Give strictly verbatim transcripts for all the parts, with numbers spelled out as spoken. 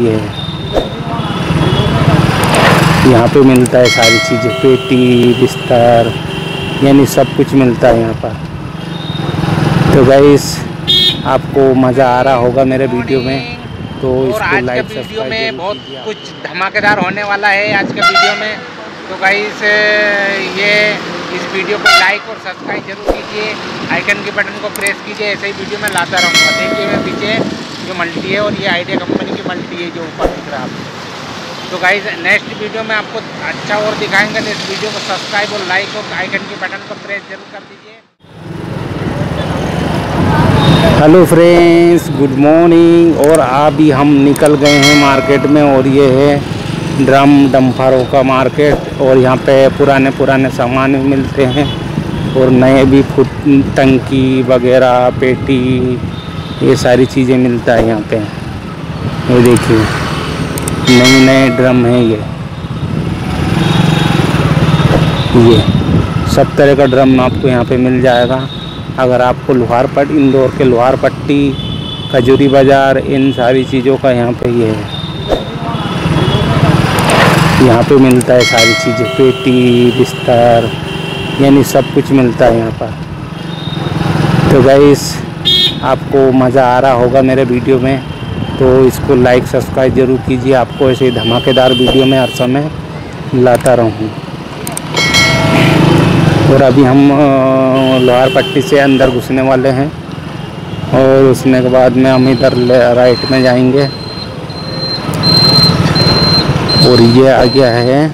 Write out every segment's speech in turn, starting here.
ये यहाँ पे मिलता है सारी चीज़ें, पेटी बिस्तर यानी सब कुछ मिलता है यहाँ पर। तो गाइस आपको मज़ा आ रहा होगा मेरे वीडियो में, तो और आज के वीडियो में बहुत कुछ धमाकेदार होने वाला है आज के वीडियो में। तो गाइस ये इस वीडियो को लाइक और सब्सक्राइब जरूर कीजिए, आइकन के बटन को प्रेस कीजिए, ऐसे ही वीडियो मैं लाता रहूँगा। देखिए मैं पीछे जो मल्टी है और ये आइडिया कंपनी की मल्टी है जो ऊपर दिख रहा है आपको। तो गाइस नेक्स्ट वीडियो में आपको अच्छा और दिखाएँगे। तो इस वीडियो को सब्सक्राइब और लाइक और आइकन के बटन को प्रेस जरूर कर दीजिए। Hello friends, good morning. और अभी हम निकल गए हैं मार्केट में, और ये है ड्रम डम्फरों का मार्केट। और यहाँ पे पुराने पुराने सामान भी मिलते हैं और नए भी, फुट टंकी वगैरह, पेटी, ये सारी चीज़ें मिलता है यहाँ पे। ये देखिए नए नए ड्रम हैं, ये ये सब तरह का ड्रम आपको यहाँ पे मिल जाएगा। अगर आपको लोहारपट्टी, इंदौर के लोहारपट्टी, खजूरी बाज़ार, इन सारी चीज़ों का यहाँ पे ये है, यहाँ पे मिलता है सारी चीज़ें, पेटी बिस्तर यानी सब कुछ मिलता है यहाँ पर। तो गाइस आपको मज़ा आ रहा होगा मेरे वीडियो में, तो इसको लाइक सब्सक्राइब ज़रूर कीजिए। आपको ऐसे धमाकेदार वीडियो में हर समय लाता रहूँ। और अभी हम लोहारपट्टी से अंदर घुसने वाले हैं, और उसने के बाद में हम इधर राइट में जाएंगे। और ये आ गया है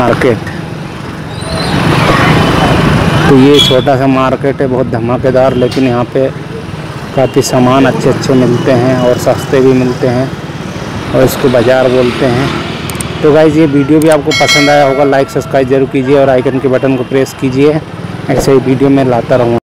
मार्केट, तो ये छोटा सा मार्केट है, बहुत धमाकेदार, लेकिन यहाँ पे काफ़ी सामान अच्छे अच्छे मिलते हैं और सस्ते भी मिलते हैं, और इसको बाज़ार बोलते हैं। तो गाइज़ ये वीडियो भी आपको पसंद आया होगा, लाइक सब्सक्राइब जरूर कीजिए और आइकन के बटन को प्रेस कीजिए, ऐसे ही वीडियो मैं लाता रहूँगा।